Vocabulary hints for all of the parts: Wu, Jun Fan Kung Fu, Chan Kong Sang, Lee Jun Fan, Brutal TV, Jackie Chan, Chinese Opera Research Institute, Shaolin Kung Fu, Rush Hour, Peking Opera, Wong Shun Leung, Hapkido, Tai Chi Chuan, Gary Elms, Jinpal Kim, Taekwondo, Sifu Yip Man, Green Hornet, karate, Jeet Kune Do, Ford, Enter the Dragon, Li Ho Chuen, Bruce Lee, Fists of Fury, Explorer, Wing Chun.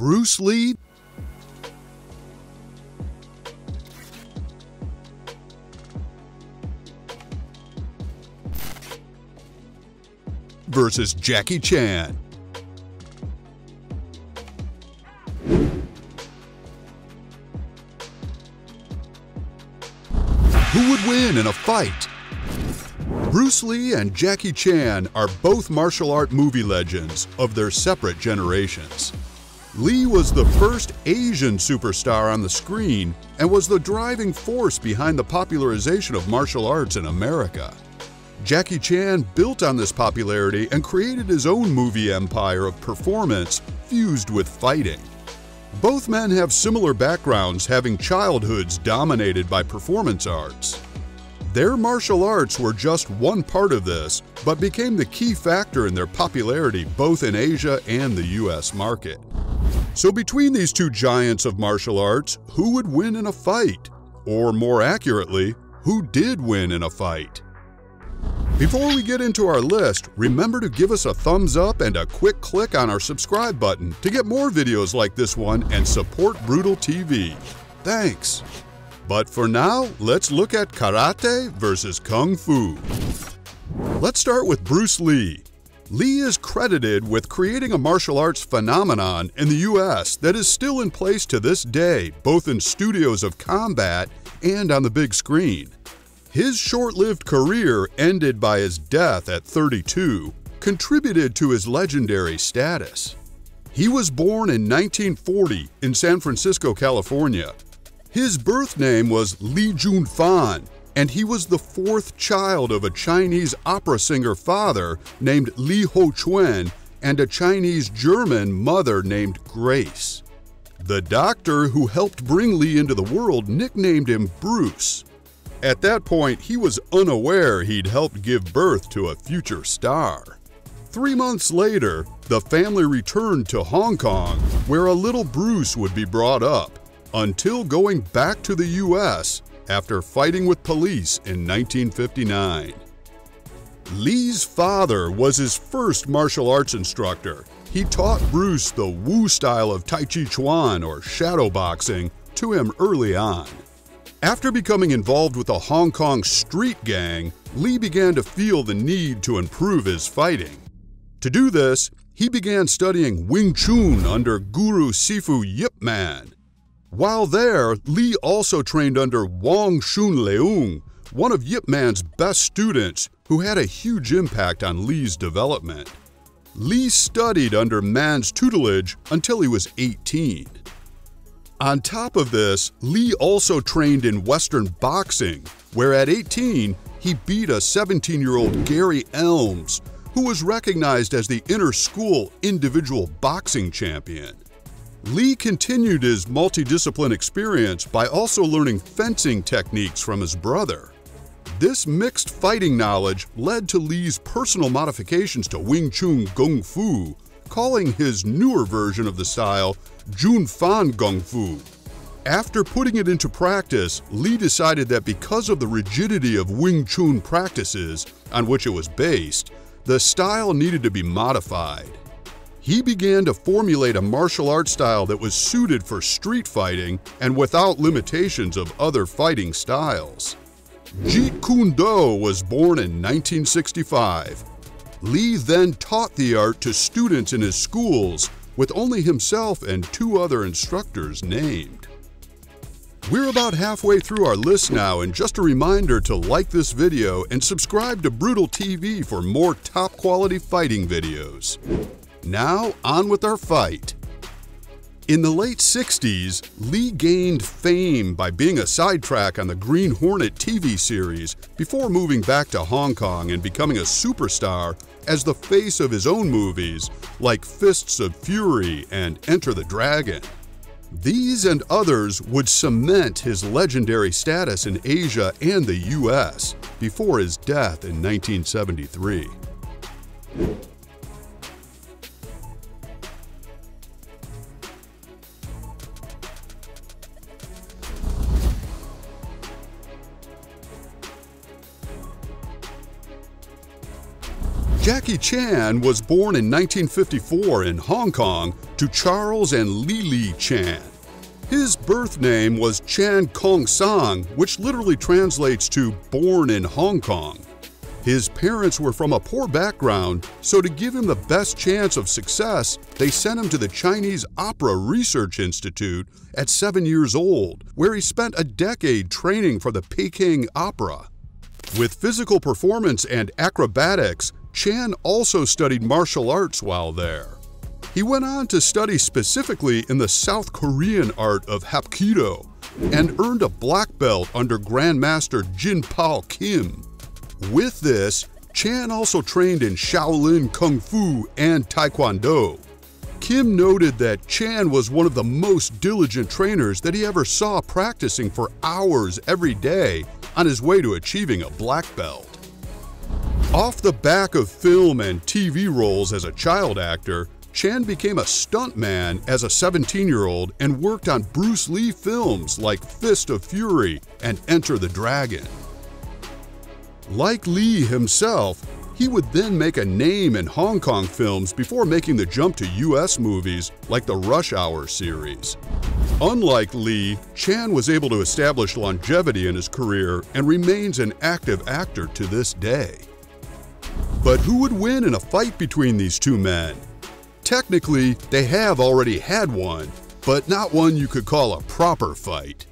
Bruce Lee? Versus Jackie Chan. Who would win in a fight? Bruce Lee and Jackie Chan are both martial art movie legends of their separate generations. Lee was the first Asian superstar on the screen and was the driving force behind the popularization of martial arts in America. Jackie Chan built on this popularity and created his own movie empire of performance fused with fighting. Both men have similar backgrounds, having childhoods dominated by performance arts. Their martial arts were just one part of this, but became the key factor in their popularity both in Asia and the US market. So between these two giants of martial arts, who would win in a fight? Or more accurately, who did win in a fight? Before we get into our list, remember to give us a thumbs up and a quick click on our subscribe button to get more videos like this one and support Brutal TV. Thanks! But for now, let's look at karate versus kung fu. Let's start with Bruce Lee. Lee is credited with creating a martial arts phenomenon in the US that is still in place to this day, both in studios of combat and on the big screen. His short-lived career, ended by his death at 32, contributed to his legendary status. He was born in 1940 in San Francisco, California. His birth name was Lee Jun Fan, and he was the fourth child of a Chinese opera singer father named Li Ho Chuen and a Chinese-German mother named Grace. The doctor who helped bring Lee into the world nicknamed him Bruce. At that point, he was unaware he'd helped give birth to a future star. 3 months later, the family returned to Hong Kong, where a little Bruce would be brought up, until going back to the US after fighting with police in 1959. Lee's father was his first martial arts instructor. He taught Bruce the Wu style of Tai Chi Chuan, or shadow boxing, to him early on. After becoming involved with a Hong Kong street gang, Lee began to feel the need to improve his fighting. To do this, he began studying Wing Chun under Guru Sifu Yip Man. While there, Lee also trained under Wong Shun Leung, one of Yip Man's best students, who had a huge impact on Lee's development. Lee studied under Man's tutelage until he was 18. On top of this, Lee also trained in Western boxing, where at 18, he beat a 17-year-old Gary Elms, who was recognized as the inter-school individual boxing champion. Lee continued his multidiscipline experience by also learning fencing techniques from his brother. This mixed fighting knowledge led to Lee's personal modifications to Wing Chun Kung Fu, calling his newer version of the style Jun Fan Kung Fu. After putting it into practice, Lee decided that because of the rigidity of Wing Chun practices on which it was based, the style needed to be modified. He began to formulate a martial arts style that was suited for street fighting and without limitations of other fighting styles. Jeet Kune Do was born in 1965. Lee then taught the art to students in his schools, with only himself and two other instructors named. We're about halfway through our list now, and just a reminder to like this video and subscribe to Brutal TV for more top quality fighting videos. Now, on with our fight. In the late 60s, Lee gained fame by being a sidetrack on the Green Hornet TV series before moving back to Hong Kong and becoming a superstar as the face of his own movies like Fists of Fury and Enter the Dragon. These and others would cement his legendary status in Asia and the US before his death in 1973. Jackie Chan was born in 1954 in Hong Kong to Charles and Lili Chan. His birth name was Chan Kong Sang, which literally translates to born in Hong Kong. His parents were from a poor background, so to give him the best chance of success, they sent him to the Chinese Opera Research Institute at 7 years old, where he spent a decade training for the Peking Opera. With physical performance and acrobatics, Chan also studied martial arts while there. He went on to study specifically in the South Korean art of Hapkido and earned a black belt under Grandmaster Jinpal Kim. With this, Chan also trained in Shaolin Kung Fu and Taekwondo. Kim noted that Chan was one of the most diligent trainers that he ever saw, practicing for hours every day on his way to achieving a black belt. Off the back of film and TV roles as a child actor, Chan became a stuntman as a 17-year-old and worked on Bruce Lee films like Fists of Fury and Enter the Dragon. Like Lee himself, he would then make a name in Hong Kong films before making the jump to US movies like the Rush Hour series. Unlike Lee, Chan was able to establish longevity in his career and remains an active actor to this day. But who would win in a fight between these two men? Technically, they have already had one, but not one you could call a proper fight.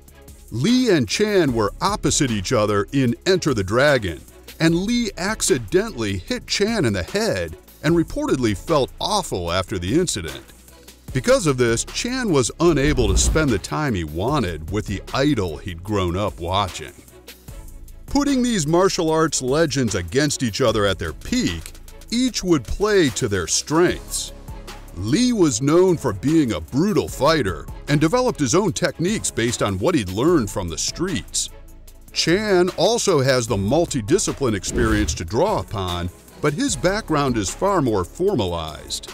Lee and Chan were opposite each other in Enter the Dragon, and Lee accidentally hit Chan in the head and reportedly felt awful after the incident. Because of this, Chan was unable to spend the time he wanted with the idol he'd grown up watching. Putting these martial arts legends against each other at their peak, each would play to their strengths. Lee was known for being a brutal fighter and developed his own techniques based on what he'd learned from the streets. Chan also has the multidiscipline experience to draw upon, but his background is far more formalized.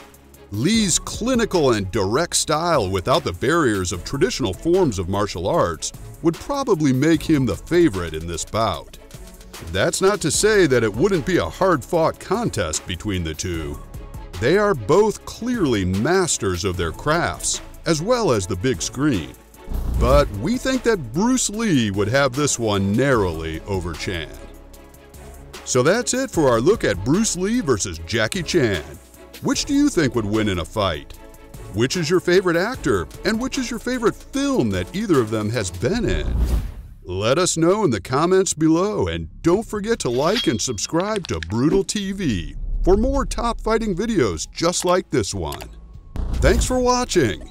Lee's clinical and direct style without the barriers of traditional forms of martial arts would probably make him the favorite in this bout. That's not to say that it wouldn't be a hard-fought contest between the two. They are both clearly masters of their crafts, as well as the big screen. But we think that Bruce Lee would have this one narrowly over Chan. So that's it for our look at Bruce Lee versus Jackie Chan. Which do you think would win in a fight? Which is your favorite actor, and which is your favorite film that either of them has been in? Let us know in the comments below, and don't forget to like and subscribe to Brutal TV for more top fighting videos just like this one. Thanks for watching!